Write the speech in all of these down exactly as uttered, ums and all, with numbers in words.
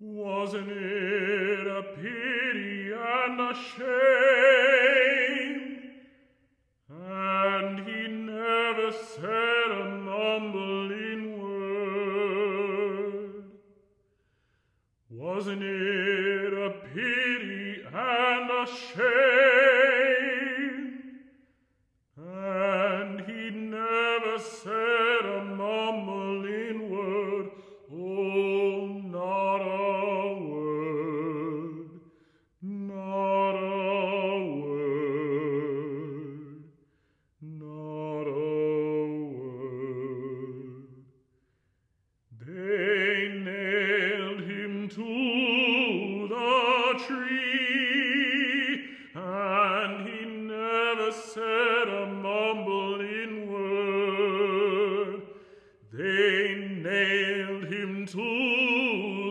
Wasn't it a pity and a shame? And he never said a mumbling word. Wasn't it a pity and a shame? And he never said a mumbling word. Oh, not a tree, and he never said a mumbling word. They nailed him to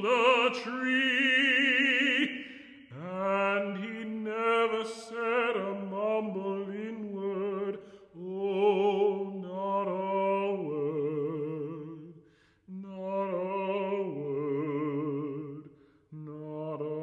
the tree, and he never said a mumbling word. Oh, not a word, not a word, not a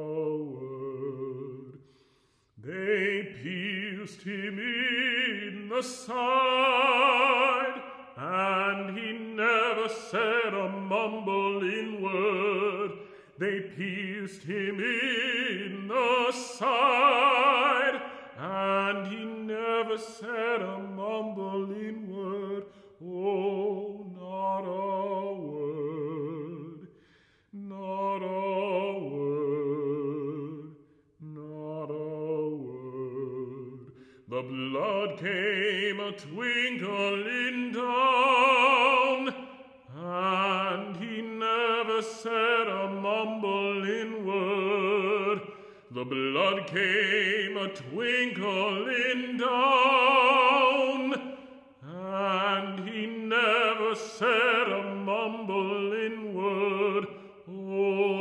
pierced him in the side, and he never said a mumbling word. They pierced him in the side, and he never said a mumbling word. Oh, not a word, not a word, not a word. The blood came a twinkling down, and he never said a mumbling word. The blood came a twinkling down, and he never said a mumbling word. Oh,